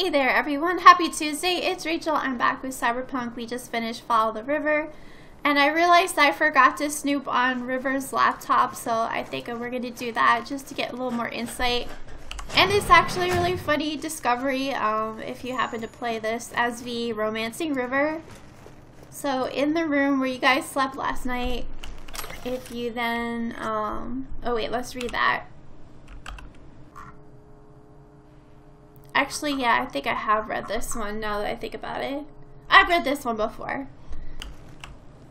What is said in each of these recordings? Hey there everyone, happy Tuesday, it's Rachel, I'm back with Cyberpunk. We just finished Follow the River, and I realized I forgot to snoop on River's laptop, so I think we're going to do that just to get a little more insight. And it's actually a really funny discovery if you happen to play this as the Romancing River. So in the room where you guys slept last night, if you then, oh wait, let's read that. Actually, yeah, I think I have read this one now that I think about it. I've read this one before.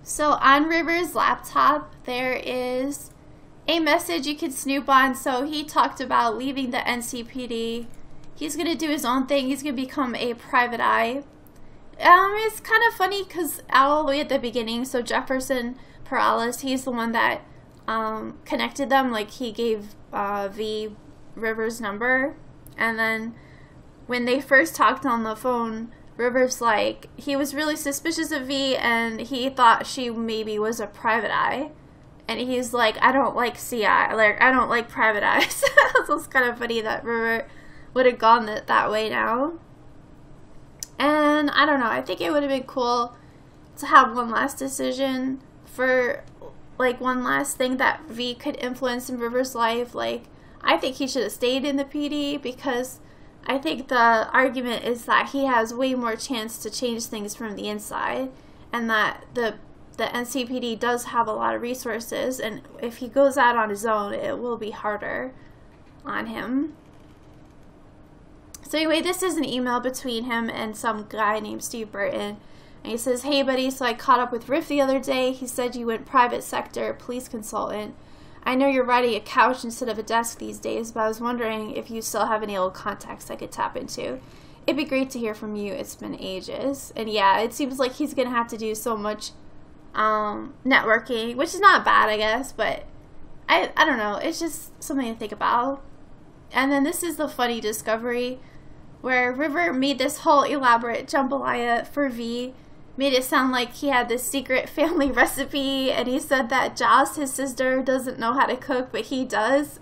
So on River's laptop, there is a message you can snoop on. So he talked about leaving the NCPD. He's going to do his own thing. He's going to become a private eye. It's kind of funny because all the way at the beginning, so Jefferson Perales, he's the one that connected them. Like, he gave V River's number. And then when they first talked on the phone, River's like, he was really suspicious of V and he thought she maybe was a private eye. And he's like, I don't like CI, like, I don't like private eyes. So it's kind of funny that River would have gone that way now. And I don't know, I think it would have been cool to have one last decision for, like, one last thing that V could influence in River's life. Like, I think he should have stayed in the PD because I think the argument is that he has way more chance to change things from the inside, and that the NCPD does have a lot of resources, and if he goes out on his own, it will be harder on him. So anyway, this is an email between him and some guy named Steve Burton, and he says, hey buddy, so I caught up with Riff the other day. He said you went private sector, police consultant. I know you're writing a couch instead of a desk these days, but I was wondering if you still have any old contacts I could tap into. It'd be great to hear from you. It's been ages. And yeah, it seems like he's going to have to do so much networking, which is not bad, I guess, but I don't know. It's just something to think about. And then this is the funny discovery where River made this whole elaborate jambalaya for V, made it sound like he had this secret family recipe, and he said that Joss, his sister, doesn't know how to cook, but he does.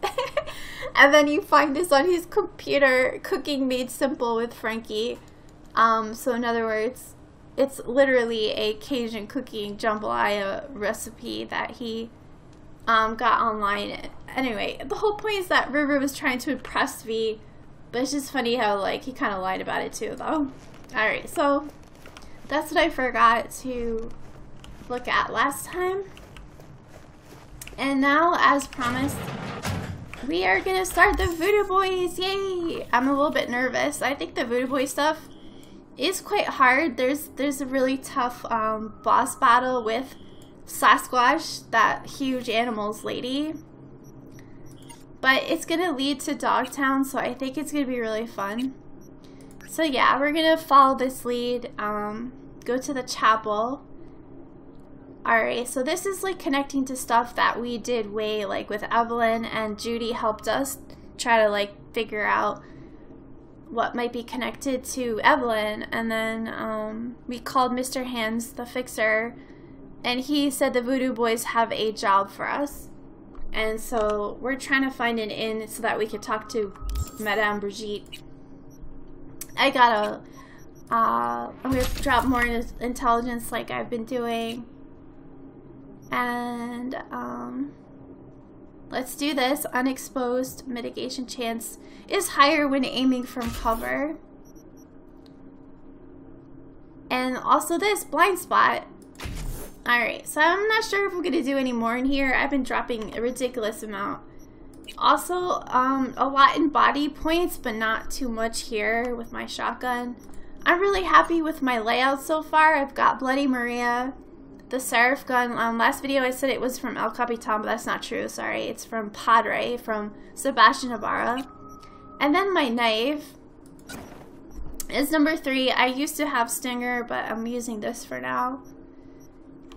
And then you find this on his computer, Cooking Made Simple with Frankie. So in other words, it's literally a Cajun cooking jambalaya recipe that he got online. Anyway, the whole point is that River was trying to impress V, but it's just funny how, like, he kind of lied about it too, though. Alright, so that's what I forgot to look at last time. And now, as promised, we are going to start the Voodoo Boys. Yay! I'm a little bit nervous. I think the Voodoo Boy stuff is quite hard. There's a really tough boss battle with Sasquatch, that huge animals lady. But it's going to lead to Dogtown, so I think it's going to be really fun. So yeah, we're going to follow this lead, go to the chapel. Alright, so this is like connecting to stuff that we did way, like with Evelyn, and Judy helped us try to like figure out what might be connected to Evelyn, and then we called Mr. Hands, the fixer, and he said the Voodoo Boys have a job for us. And so we're trying to find an inn so that we could talk to Madame Brigitte. I gotta, I'm gonna drop more intelligence like I've been doing, and let's do this. Unexposed mitigation chance is higher when aiming from cover, and also this blind spot. Alright, so I'm not sure if I'm gonna do any more in here. I've been dropping a ridiculous amount. Also, a lot in body points, but not too much here with my shotgun. I'm really happy with my layout so far. I've got Bloody Maria, the Seraph gun. Last video I said it was from El Capitan, but that's not true, sorry. It's from Padre, from Sebastian Ibarra. And then my knife is number 3. I used to have Stinger, but I'm using this for now.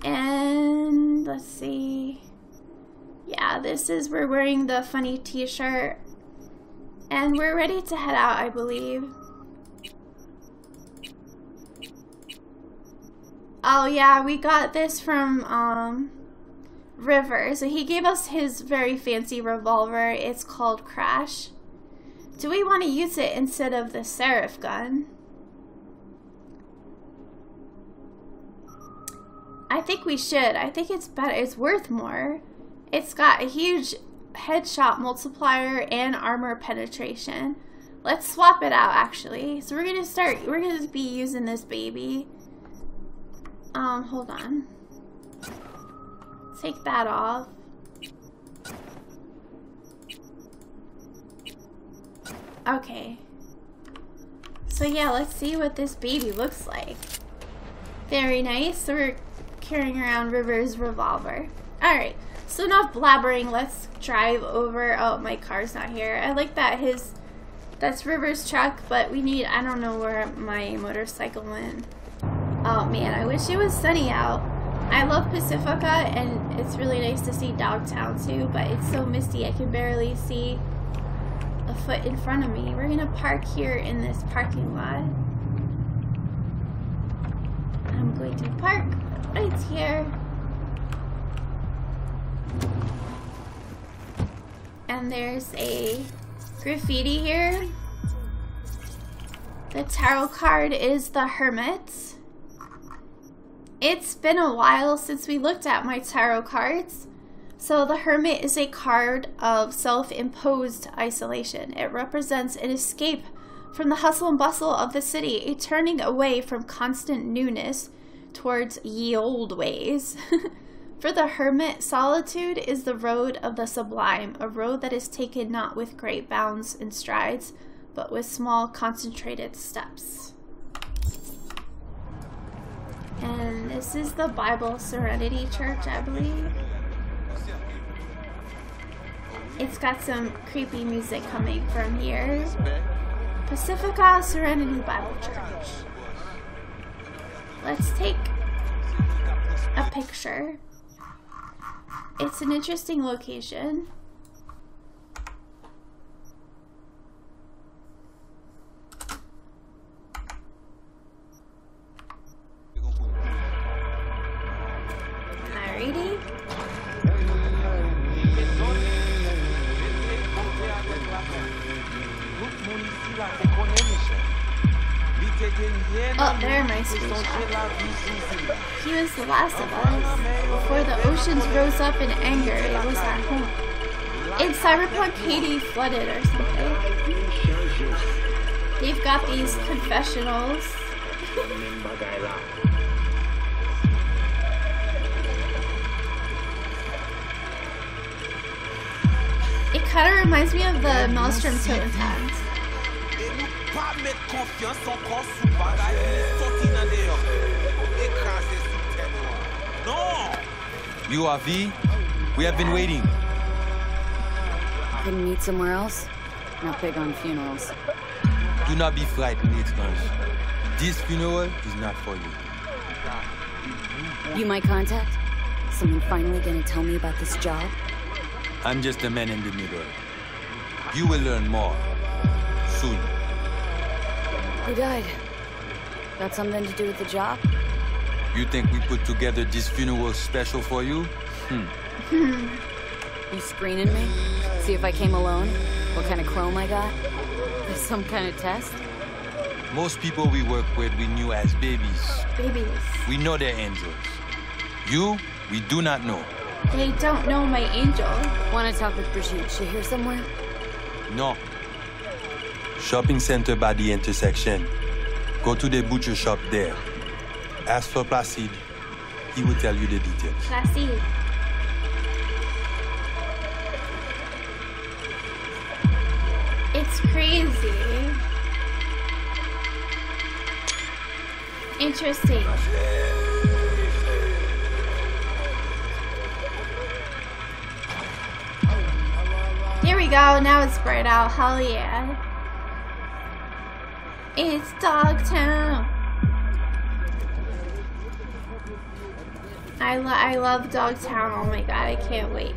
And let's see. Yeah, this is, we're wearing the funny t-shirt, and we're ready to head out, I believe. Oh yeah, we got this from River. So he gave us his very fancy revolver. It's called Crash. Do we want to use it instead of the Seraph gun? I think we should. I think it's better. It's worth more. It's got a huge headshot multiplier and armor penetration. Let's swap it out, actually. So we're gonna be using this baby. Hold on. Take that off. Okay. So yeah, let's see what this baby looks like. Very nice. So we're carrying around River's revolver. Alright, so enough blabbering. Let's drive over. Oh, my car's not here. I like that his... That's River's truck, but we need... I don't know where my motorcycle went. Oh, man, I wish it was sunny out. I love Pacifica, and it's really nice to see Dogtown, too, but it's so misty I can barely see a foot in front of me. We're going to park here in this parking lot. I'm going to park right here. And there's a... graffiti here. The tarot card is the Hermit. It's been a while since we looked at my tarot cards. So the Hermit is a card of self-imposed isolation. It represents an escape from the hustle and bustle of the city, a turning away from constant newness towards ye old ways. For the Hermit, solitude is the road of the sublime, a road that is taken not with great bounds and strides, but with small, concentrated steps. And this is the Bible Serenity Church, I believe. It's got some creepy music coming from here. Pacifica Serenity Bible Church. Let's take a picture. It's an interesting location. Alrighty. Oh, there are my screenshots. He was the last of us. Before the oceans rose up in anger, it was at home. In Cyberpunk, Haiti flooded or something. They've got these confessionals. It kind of reminds me of the Maelstrom totem tags. You are V. We have been waiting. Can meet somewhere else? Not big on funerals. Do not be frightened, Expanse. This funeral is not for you. You my contact? Someone finally gonna tell me about this job? I'm just a man in the middle. You will learn more. Soon. Who died? Got something to do with the job? You think we put together this funeral special for you? You screening me? See if I came alone? What kind of chrome I got? There's some kind of test? Most people we work with we knew as babies. Babies. We know they're angels. You, we do not know. They don't know my angel. Want to talk with Brigitte? She here somewhere? No. Shopping center by the intersection. Go to the butcher shop there. Ask for Placide. He will tell you the details. Placide. It's crazy. Interesting. Here we go. Now it's bright out. Hell yeah. It's Dogtown. I love Dogtown. Oh my god, I can't wait.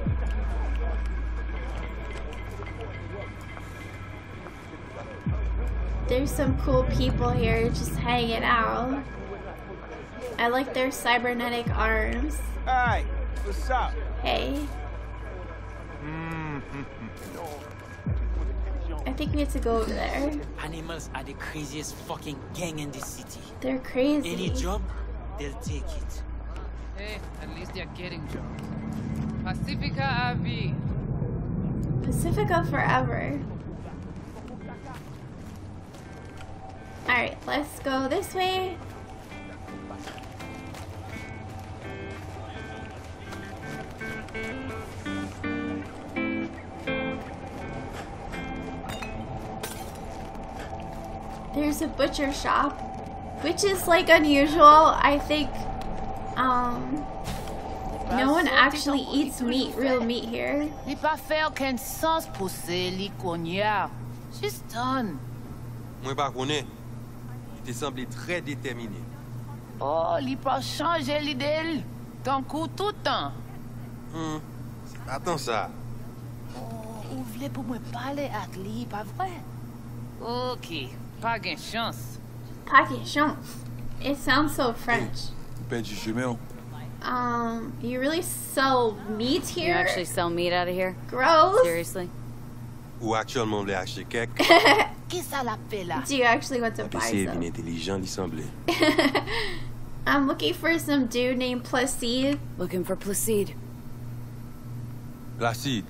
There's some cool people here just hanging out. I like their cybernetic arms. Hi, what's up? Hey. I think we have to go over there. Animals are the craziest fucking gang in this city. They're crazy. Any job, they'll take it. Hey, at least they're getting jobs. Pacifica AV. Pacifica forever. Alright, let's go this way. There's a butcher shop, which is like unusual. I think no one actually eats meat, real meat here. She's done. Tu sembles très déterminé. Oh, il pas changer l'idée. T'en cours tout le temps. C'est pas tant ça. Oh, vous voulez pour me parler avec lui, pas vrai? Ok, pas de chance. Pas de chance. It sounds so French. You really sell meat here? You actually sell meat out of here? Gross. Seriously? Ou actuellement les acheter quelque? Do you actually want to buy some? I'm looking for some dude named Placide. Looking for Placide. Placide.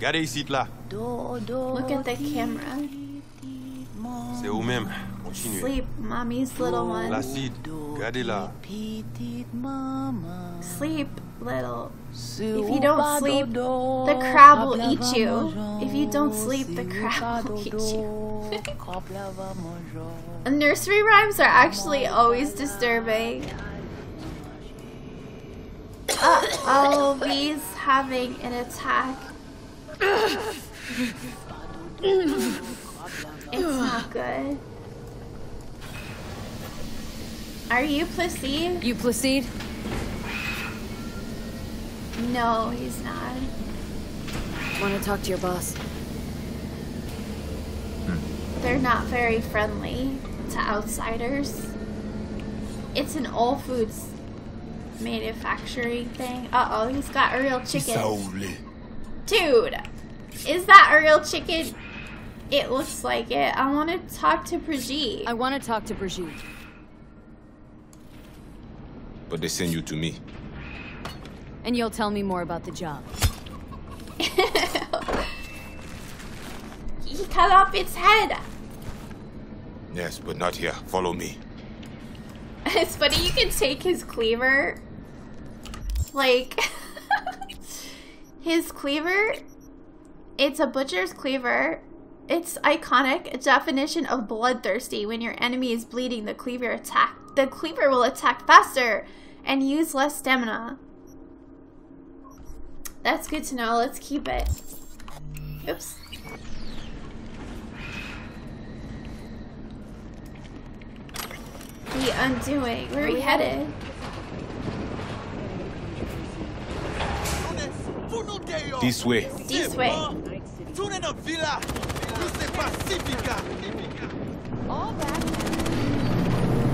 Gardez ici là. Look at the camera. C'est où même. Continue. Sleep, mommy's little one. Placide, gardez là. Sleep, little. If you don't sleep, the crab will eat you. If you don't sleep, the crab will eat you. Nursery rhymes are actually always disturbing. Oh, he's having an attack. It's not good. Are you Placide? You Placide? No, he's not. Want to talk to your boss? They're not very friendly to outsiders. It's an Whole Foods manufacturing thing. Uh-oh, he's got a real chicken. Dude, is that a real chicken? It looks like it. I want to talk to Brigitte. I want to talk to Brigitte. But they send you to me. And you'll tell me more about the job. He cut off its head. Yes, but not here. Follow me. It's funny you can take his cleaver. Like, his cleaver, it's a butcher's cleaver. It's iconic, a definition of bloodthirsty. When your enemy is bleeding, the cleaver will attack faster and use less stamina. That's good to know. Let's keep it. Oops. The Undoing. Where are we headed? This way. This way.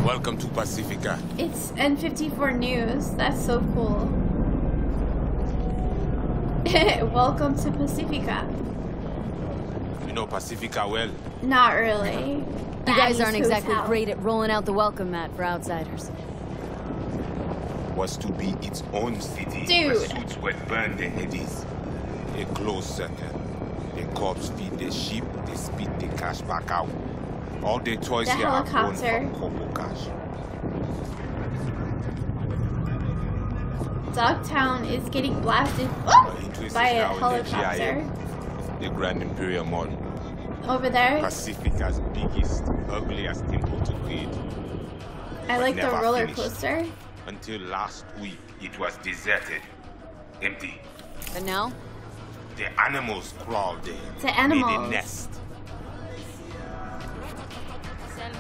Welcome to Pacifica. It's N54 News. That's so cool. Welcome to Pacifica. You know Pacifica well? Not really. You guys aren't exactly great at rolling out the welcome mat for outsiders. Was to be its own city. Dude. Pursuits will burn the eddies. A close circle. The cops feed the sheep, they spit the cash back out. All the toys here are grown from Kobo cash. Dogtown is getting blasted by a helicopter. The Grand Imperial Mall. Over there. Pacifica's biggest, ugliest temple to create. I like the roller coaster. Until last week, it was deserted, empty. But now, the animals crawled there. The animals. Made a nest. Hey,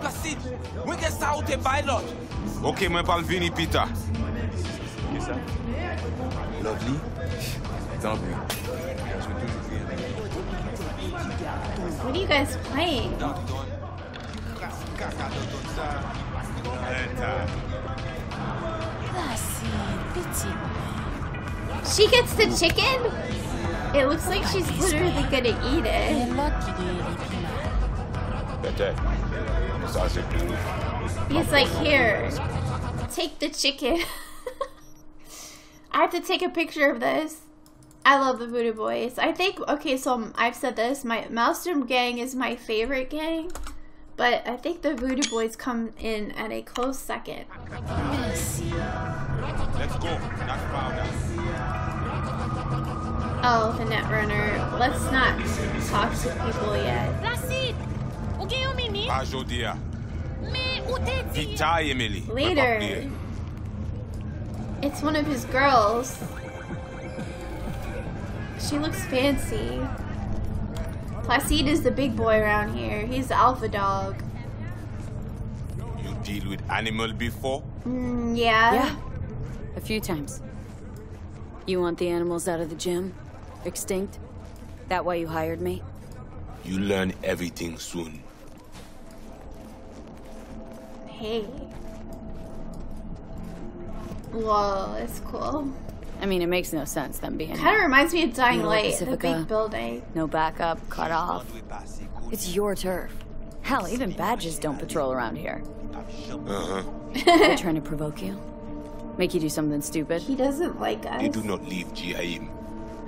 Placide, we can start with a pilot. Okay, my pal Vinny Peter. Lovely. What are you guys playing? She gets the chicken? It looks like she's literally gonna eat it. He's like, here, take the chicken. I have to take a picture of this. I love the Voodoo Boys. I think, okay, so I've said this, my Maelstrom gang is my favorite gang, but I think the Voodoo Boys come in at a close second. Let's go. Not found us. Oh, the Netrunner. Let's not talk to people yet. Placide. Okay, Omini. Ajodia. Me uteti. Itai Emily. Later. It's one of his girls. She looks fancy. Placide is the big boy around here. He's the alpha dog. You deal with animal before? Yeah. A few times. You want the animals out of the gym? Extinct? That why you hired me? You learn everything soon. Hey. Whoa, it's cool. I mean, it makes no sense them being. Kind of reminds me of Dying Light, the big building. No backup, cut off. It's your turf. Hell, even badges don't patrol around here. They're trying to provoke you. Make you do something stupid. He doesn't like us. They do not leave G.I.M.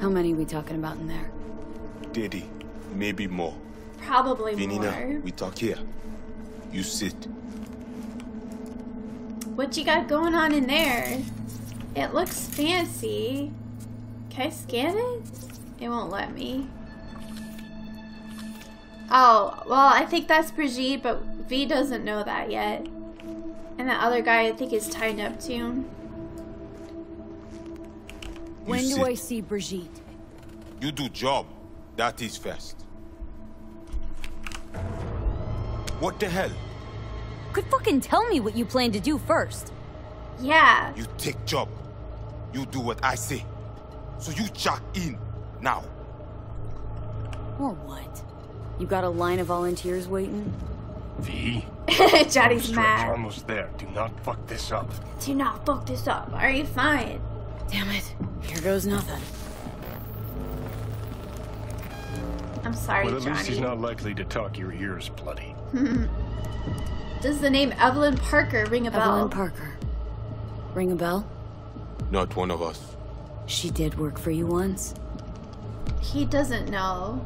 How many are we talking about in there? Daddy, maybe more. Probably Vinina, more. We talk here. You sit. What you got going on in there? It looks fancy. Can I scan it? It won't let me. Oh, well, I think that's Brigitte, but V doesn't know that yet. And that other guy, I think, is tied up too. When do I see Brigitte? You do job. That is first. What the hell? Could fucking tell me what you plan to do first. Yeah. You take job. You do what I say. So you jack in now. Or what? You got a line of volunteers waiting? V. Johnny's mad. Almost there. Do not fuck this up. Do not fuck this up. Are you fine? Damn it. Here goes nothing. I'm sorry, Johnny. Well, at least he's not likely to talk your ears bloody. Does the name Evelyn Parker ring a bell? Evelyn Parker. Ring a bell? Not one of us. She did work for you once. He doesn't know.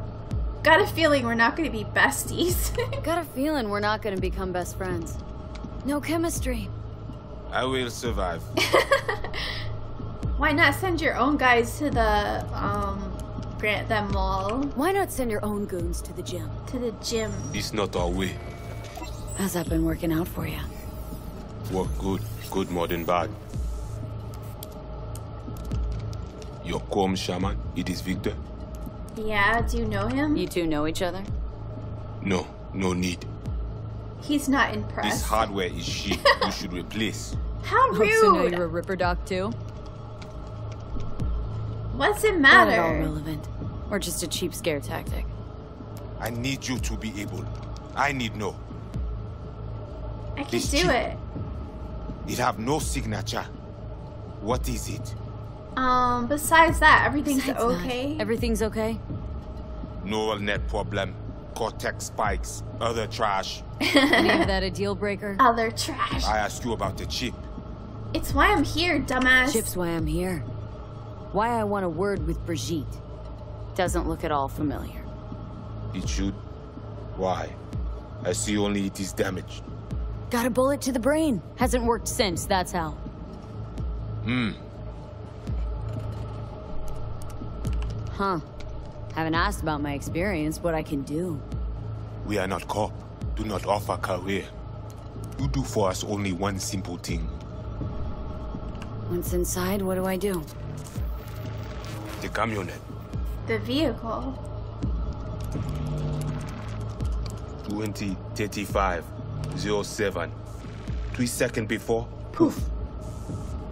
Got a feeling we're not going to be besties. Got a feeling we're not going to become best friends. No chemistry. I will survive. Why not send your own guys to the, grant them mall? Why not send your own goons to the gym? To the gym. It's not our way. How's that been working out for you? Work good. Good more than bad. Your calm shaman, it is Victor. Yeah, do you know him? You two know each other? No, no need. He's not impressed. This hardware is shit. You should replace. How rude! Oh, so now you're a Ripper Doc too? What's it matter? Not at all relevant. Or just a cheap scare tactic. I need you to be able. I need no. I can this do cheap. It. It have no signature. What is it? Besides that, everything's okay. Everything's okay? Neural net problem, cortex spikes, other trash. Is that a deal breaker? Other trash. I asked you about the chip. It's why I'm here, dumbass. Chip's why I'm here. Why I want a word with Brigitte. Doesn't look at all familiar. It should? Why? I see only it is damaged. Got a bullet to the brain. Hasn't worked since, that's how. Huh. Haven't asked about my experience, what I can do. We are not cop. Do not offer career. You do for us only one simple thing. Once inside, what do I do? The camionette. The vehicle. 2035-07. 3 seconds before, poof.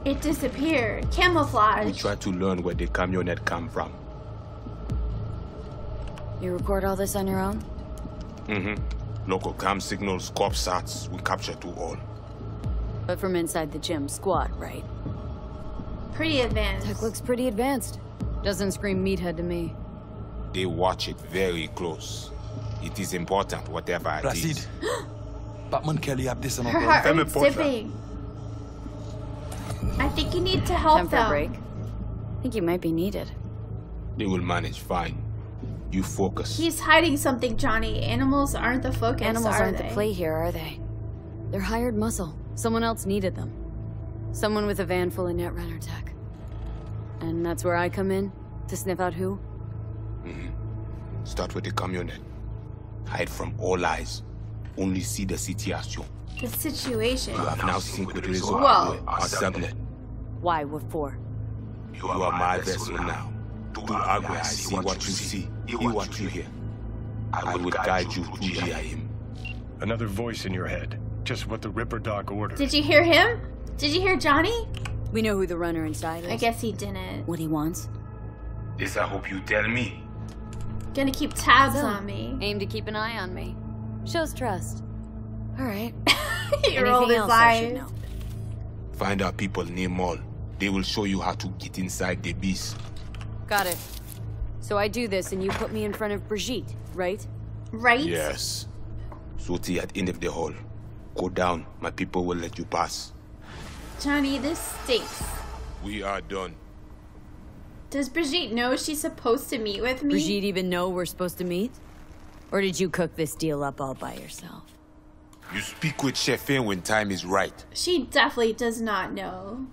It disappeared. Camouflage. We try to learn where the camionette come from. You record all this on your own? Local cam signals, corp sats, we capture to all. But from inside the gym, squat, right? Pretty advanced. Tech looks pretty advanced. Doesn't scream meathead to me. They watch it very close. It is important, whatever it Placide. Is. Batman Kelly have this on her heart is dipping. I think you need to help them. Time for a break. I think you might be needed. They will manage fine. You focus. He's hiding something, Johnny. Animals aren't the focus, Animals aren't the play here, are they? They're hired muscle. Someone else needed them. Someone with a van full of netrunner tech. And that's where I come in? To sniff out who? Mm-hmm. Start with the community. Hide from all eyes. Only see the situation. The situation. You have now synced with Rizzo, our subnet. Why? What for? You are my vessel now. To Agwe, I see what you see, hear what you hear. I will guide you to GIM. Another voice in your head. Just what the Ripper Doc ordered. Did you hear him? Did you hear Johnny? We know who the runner inside is. I guess he didn't. What he wants? This I hope you tell me. Gonna keep tabs on me. Aim to keep an eye on me. Shows trust. All right. He rolled his eyes. Find our people near mall. They will show you how to get inside the beast. Got it. So I do this and you put me in front of Brigitte, right? Right? Yes. Suti at end of the hall. Go down. My people will let you pass. Johnny, this stinks. We are done. Does Brigitte know she's supposed to meet with me? Brigitte even know we're supposed to meet? Or did you cook this deal up all by yourself? You speak with Chef in when time is right. She definitely does not know.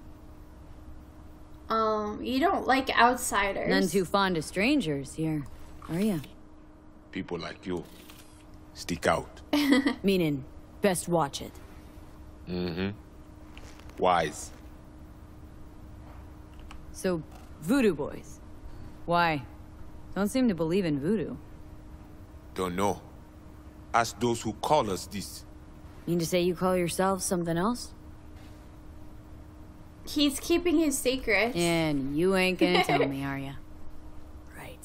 You don't like outsiders. None too fond of strangers here, are you? People like you stick out. Meaning, best watch it. Mm-hmm. Wise. So, Voodoo Boys. Why? Don't seem to believe in voodoo. Don't know. Ask those who call us this. Mean to say you call yourselves something else? He's keeping his secrets. And you ain't gonna tell me, are you? Right.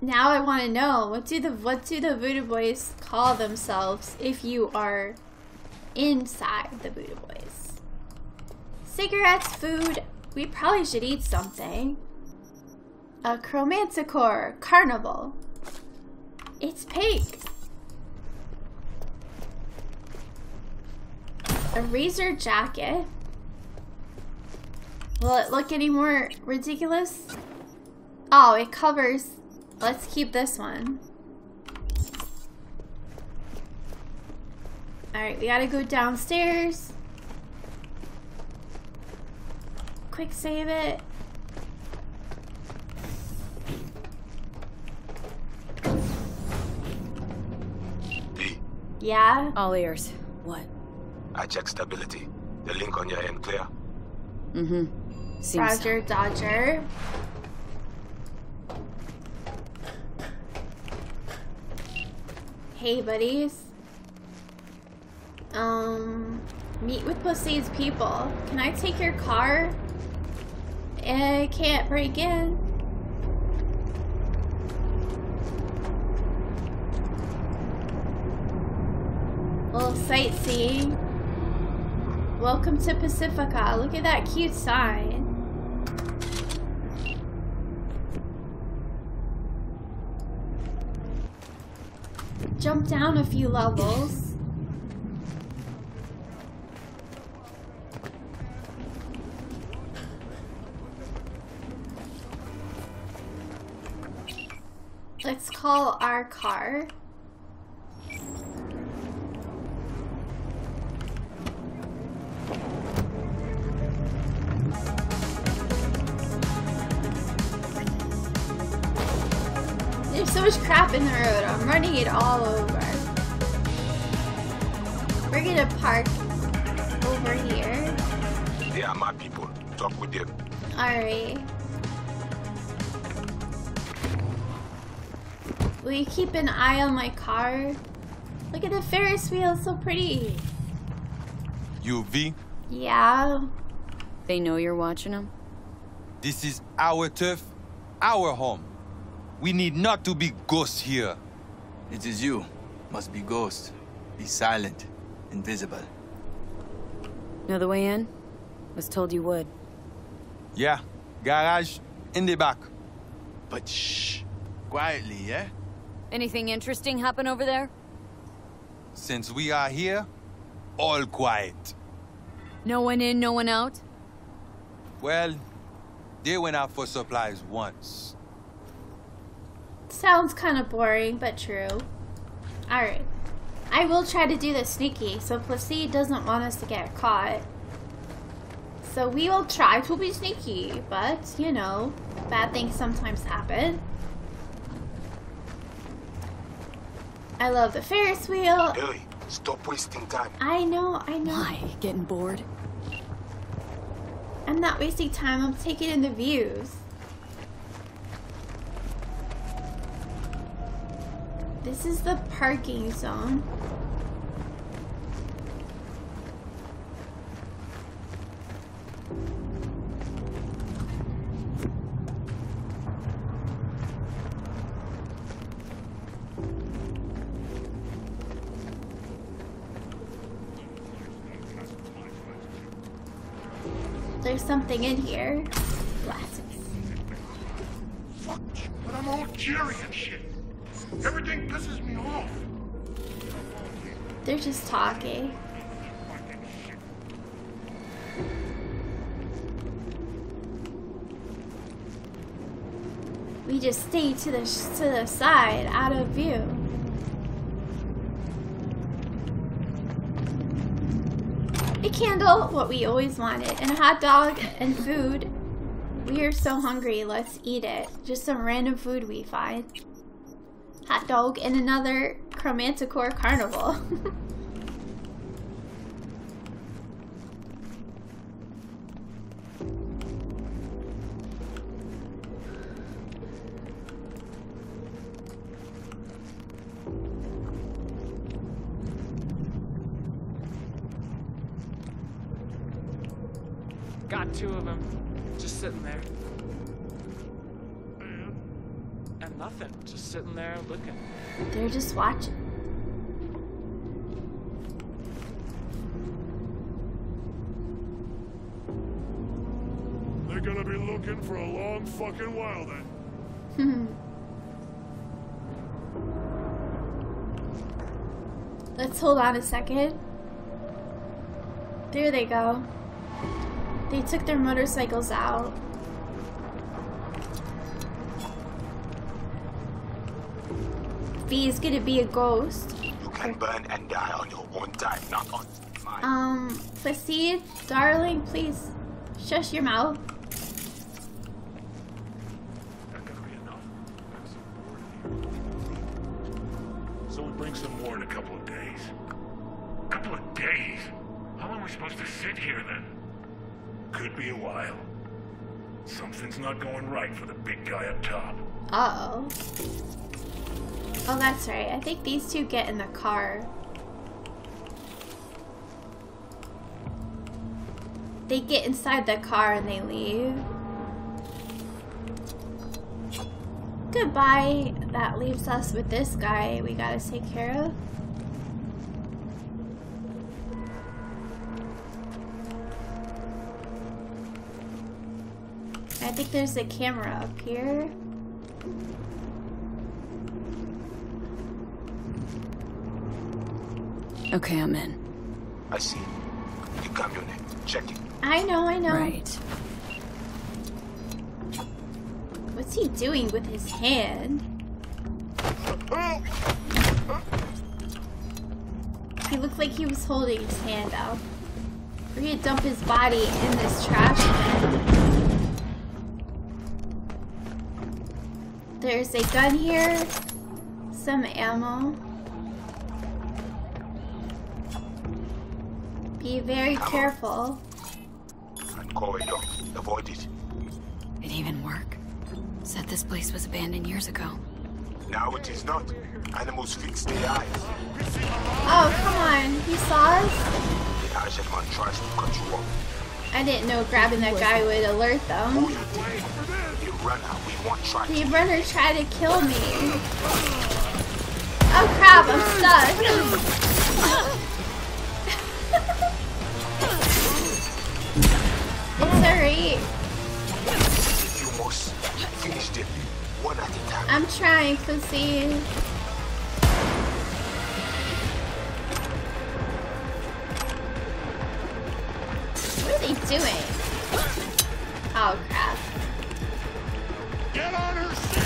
Now I want to know, what do the Voodoo Boys call themselves if you are inside the Voodoo Boys? Cigarettes, food. We probably should eat something. A chromanticore carnival. It's pink. A razor jacket. Will it look any more ridiculous? Oh, it covers. Let's keep this one. Alright, we gotta go downstairs. Quick save it. Hey. Yeah? All ears. What? I checked stability. The link on your end clear? Mm-hmm. Seems Roger, so. Dodger. Hey, buddies. Meet with Placide's people. Can I take your car? I can't break in. A little sightseeing. Welcome to Pacifica. Look at that cute sign. Jump down a few levels. Let's call our car. There's so much crap in the road. I'm running it all over. We're gonna park over here. They are my people. Talk with them. Alright. Will you keep an eye on my car? Look at the Ferris wheel. It's so pretty. UV? Yeah. They know you're watching them? This is our turf, our home. We need not to be ghosts here. It is you. Must be ghost. Be silent. Invisible. Know the way in? Was told you would. Yeah. Garage in the back. But shh. Quietly, yeah? Anything interesting happen over there? Since we are here, all quiet. No one in, no one out? Well, they went out for supplies once. Sounds kind of boring, but true. Alright. I will try to do this sneaky, so Placide doesn't want us to get caught. So we will try to be sneaky, but, you know, bad things sometimes happen. I love the Ferris wheel. Ellie, stop wasting time. I know. Why? Getting bored? I'm not wasting time, I'm taking in the views. This is the parking zone. There's something in here. Glasses. Fuck, but I'm all curious and shit. Everything pisses me off. They're just talking. We just stay to the side, out of view. A candle, what we always wanted, and a hot dog and food. We are so hungry, let's eat it. Just some random food we find. Hot dog and another Chromanticore carnival. Got two of them just sitting there. Nothing, just sitting there looking. They're just watching. They're gonna be looking for a long fucking while then. Let's hold on a second. There they go. They took their motorcycles out. B is gonna be a ghost. You can burn and die on your own time, not on mine. Placide, darling, please shush your mouth. That gotta be enough. I'm so bored of you. So we bring some more in a couple of days. Couple of days? How long are we supposed to sit here then? Could be a while. Something's not going right for the big guy up top. Uh oh. Oh, that's right. I think these two get in the car. They get inside the car and they leave. Goodbye. That leaves us with this guy we gotta take care of. I think there's a camera up here. Okay, I'm in. I see. The camionette. Check it. I know. Right. What's he doing with his hand? He looked like he was holding his hand out. We're gonna dump his body in this trash bin. There's a gun here. Some ammo. Be very careful. Avoid it. It even worked. Said this place was abandoned years ago. Now it is not. Animals fix their eyes. Oh, come on. He saw us? The eyes of one tries to cut you off. I didn't know grabbing that guy would alert them. The runner tried to kill me. Oh, crap. I'm stuck. steadily, one at a time. I'm trying, Placide. What are they doing? Oh crap. Get on her seat.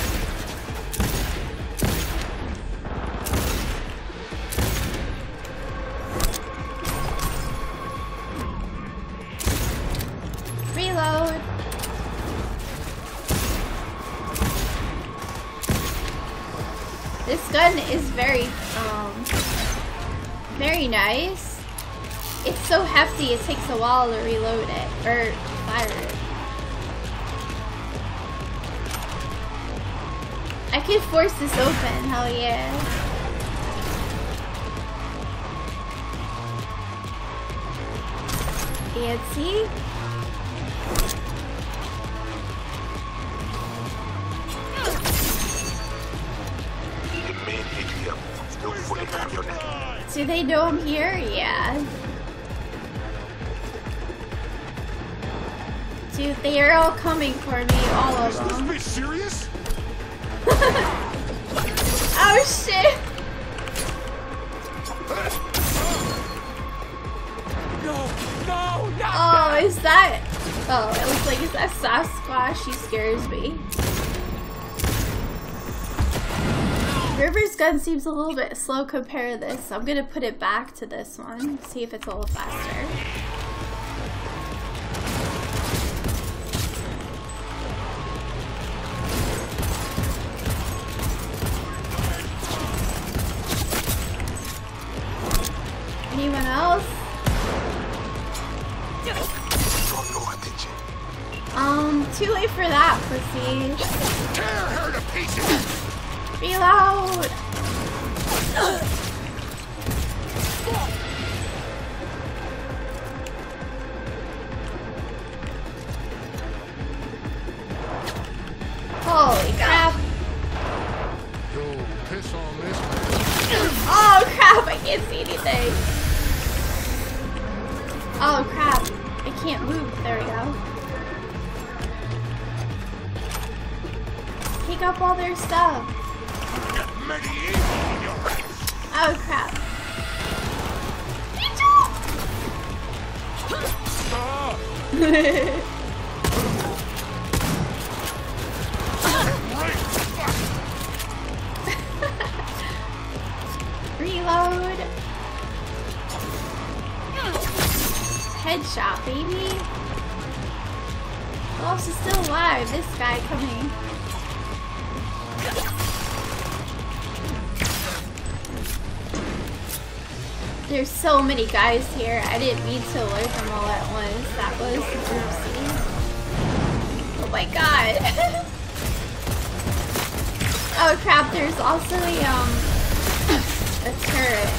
Reload. This gun is very nice. It's so hefty, it takes a while to reload it, or fire it. I can force this open, hell yeah. Fancy. Do they know I'm here? Yeah. Dude, they are all coming for me, all of them. Is this be serious? Oh shit! No! Oh, is that? Oh, it looks like is that Sasquatch? She scares me. River's gun seems a little bit slow compared to this. I'm gonna put it back to this one, see if it's a little faster. Anyone else? Too late for that, pussy. Tear her to pieces. Reload. Holy crap! Yo, piss on this. Oh crap! I can't see anything. Oh crap, I can't move. There we go. Take up all their stuff. Oh crap. Reload. Headshot, baby. Oh, she's still alive. This guy coming. There's so many guys here. I didn't mean to alert them all at once. That was oopsie. Oh my god. Oh crap, there's also a turret.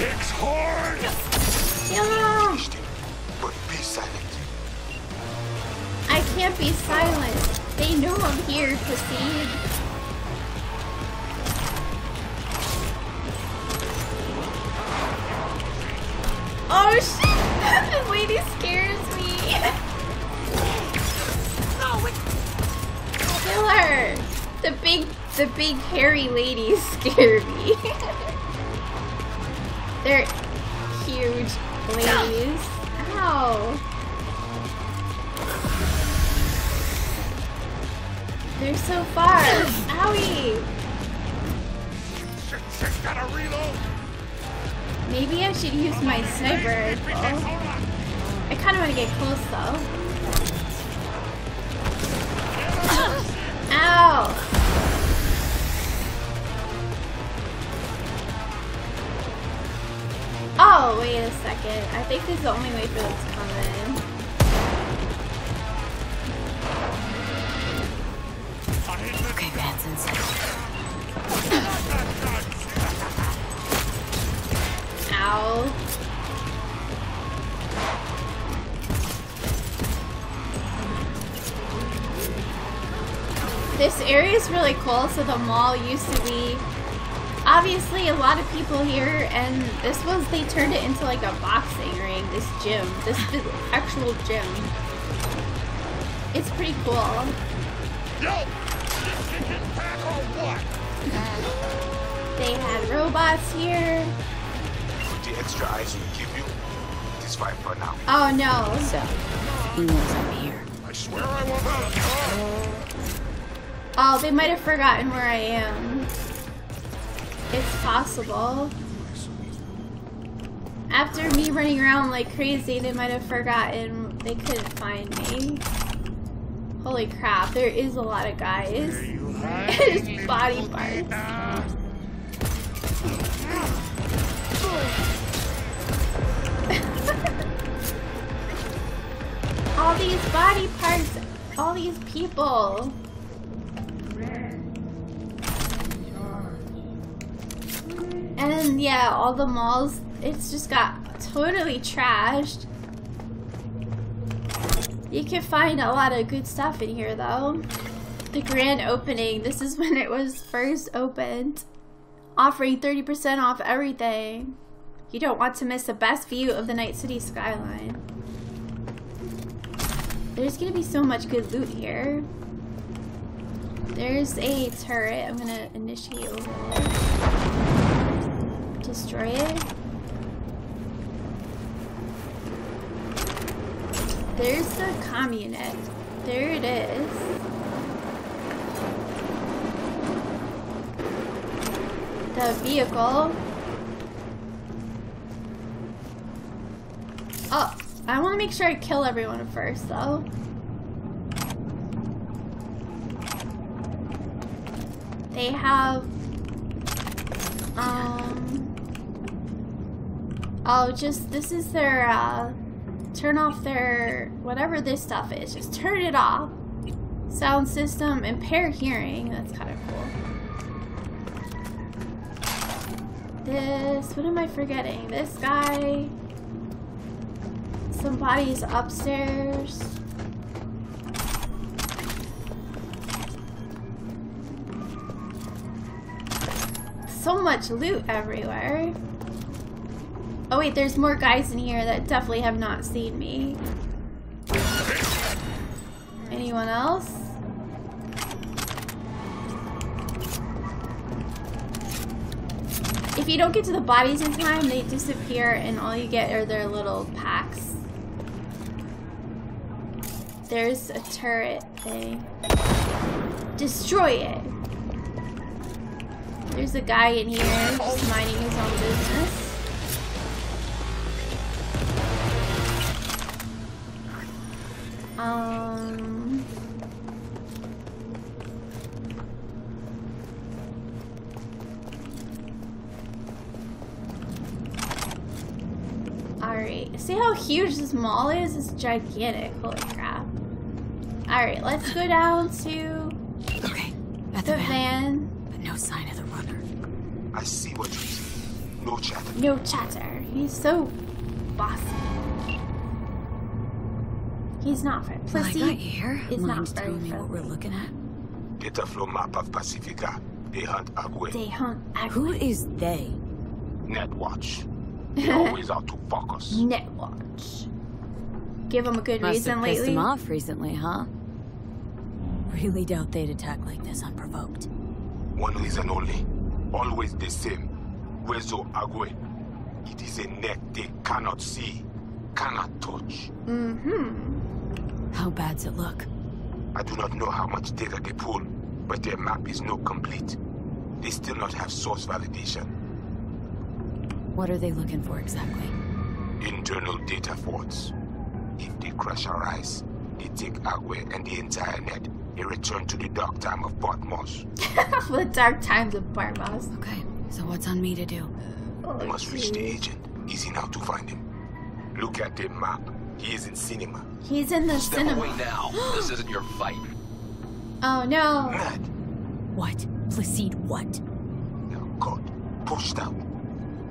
It's hard. Kill him. But be silent. I can't be silent. They know I'm here, Placide. Oh shit! The lady scares me. Kill her. The big hairy lady scared me. They're huge ladies. Ow. They're so far. Owie. Shit, gotta reload. Maybe I should use my sniper rifle. I kind of want to get close though. Ow. Oh, wait a second. I think this is the only way for them to come in. Okay, that's insane. Ow. This area is really cool, so the mall used to be obviously a lot of people here, and this was, they turned it into like a boxing ring, this gym, this actual gym. It's pretty cool. Yo, pack or what? They had robots here. The extra eyes we give you is fine for now. Oh no. So, he knows I'm here. I swear I won't help. Oh, they might have forgotten where I am. It's possible. After me running around like crazy, they might have forgotten they couldn't find me. Holy crap, there is a lot of guys. There's body parts. All these body parts, all these people. And yeah, all the malls, it's just got totally trashed. You can find a lot of good stuff in here though. The grand opening, this is when it was first opened. Offering 30% off everything. You don't want to miss the best view of the Night City skyline. There's gonna be so much good loot here. There's a turret, I'm gonna initiate over. Destroy it. There's the communist. There it is. The vehicle. Oh, I want to make sure I kill everyone first, though. They have, oh, just, this is their, turn off their, whatever this stuff is, just turn it off. Sound system, impair hearing, that's kind of cool. This, what am I forgetting? This guy, some bodies upstairs. So much loot everywhere. Oh wait, there's more guys in here that definitely have not seen me. Anyone else? If you don't get to the bodies in time, they disappear and all you get are their little packs. There's a turret thing. Destroy it! There's a guy in here just minding his own business. Alright, see how huge this mall is? It's gigantic. Holy crap. Alright, let's go down to okay, at the van. But no sign of the runner. I see what you see. No chatter. No chatter. He's so bossy. He's not very Placide is not very what we're looking at. Get a flow map of Pacifica. They hunt Agwe. They hunt Agwe. Who is they? Netwatch. They always out to fuck us. Netwatch. Give them a good reason lately. Must have pissed them off recently, huh? Really doubt they'd attack like this unprovoked. One reason only. Always the same. Wezo Agwe. It is a net they cannot see, cannot touch. Mm-hmm. How bad's it look? I do not know how much data they pull, but their map is not complete. They still not have source validation. What are they looking for exactly? Internal data forts. If they crush our eyes, they take Agwe and the entire net. They return to the dark time of Bartmoss. The dark times of Bartmoss. Okay, so what's on me to do? Oh, you must reach the agent. Easy now to find him. Look at the map. He is in cinema. He's in the Step cinema. Away now. This isn't your fight. Oh no. Mad. What? Placide what? Oh God. Pushed out.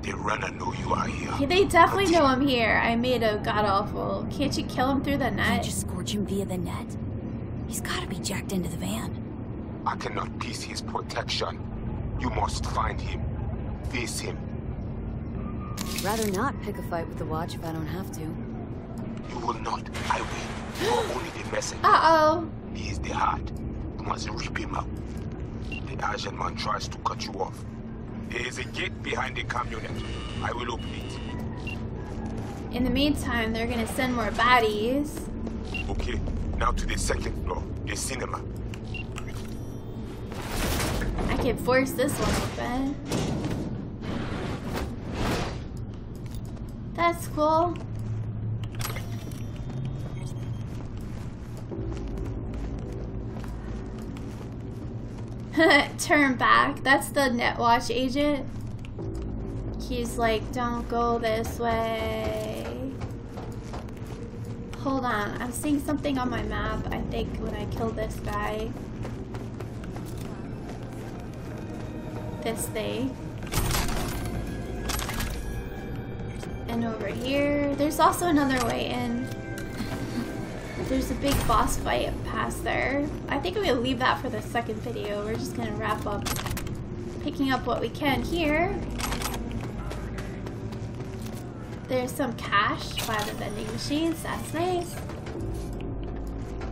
The runner know you are here. Yeah, they definitely know I'm here. I made a god awful. Can't you kill him through the net? Can't you scorch him via the net? He's gotta be jacked into the van. I cannot piece his protection. You must find him. face him. I'd rather not pick a fight with the watch if I don't have to. You will not. I will. You are only the messenger. Uh-oh. He is the heart. You must rip him out. The Asian man tries to cut you off. There is a gate behind the camionette. I will open it. In the meantime, they're gonna send more bodies. Okay, now to the second floor, the cinema. I can force this one open. That's cool. Turn back. That's the Netwatch agent. He's like, don't go this way. Hold on. I'm seeing something on my map, I think, when I kill this guy. This thing. And over here. There's also another way in. There's a big boss fight past there. I think I'm gonna leave that for the second video. We're just gonna wrap up picking up what we can here. There's some cash by the vending machines. That's nice.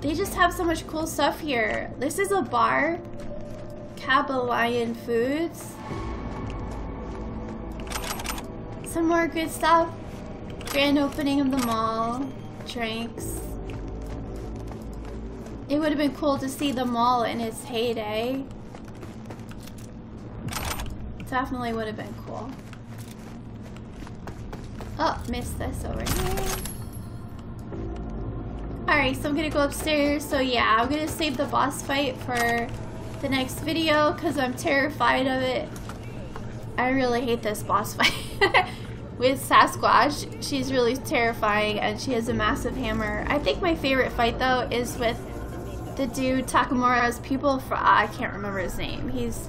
They just have so much cool stuff here. This is a bar. Cabalion Foods. Some more good stuff. Grand opening of the mall. Drinks. It would have been cool to see the mall in its heyday. Definitely would have been cool. Oh, missed this over here. Alright, so I'm gonna go upstairs. So yeah, I'm gonna save the boss fight for the next video because I'm terrified of it. I really hate this boss fight. With Sasquatch, she's really terrifying and she has a massive hammer. I think my favorite fight though is with the dude Takamura's people for I can't remember his name. He's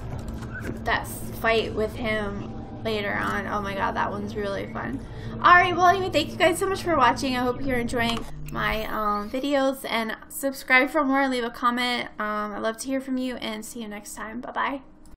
that fight with him later on. Oh my god, that one's really fun. Alright, well anyway, thank you guys so much for watching. I hope you're enjoying my videos and subscribe for more, leave a comment. I'd love to hear from you and see you next time. Bye bye.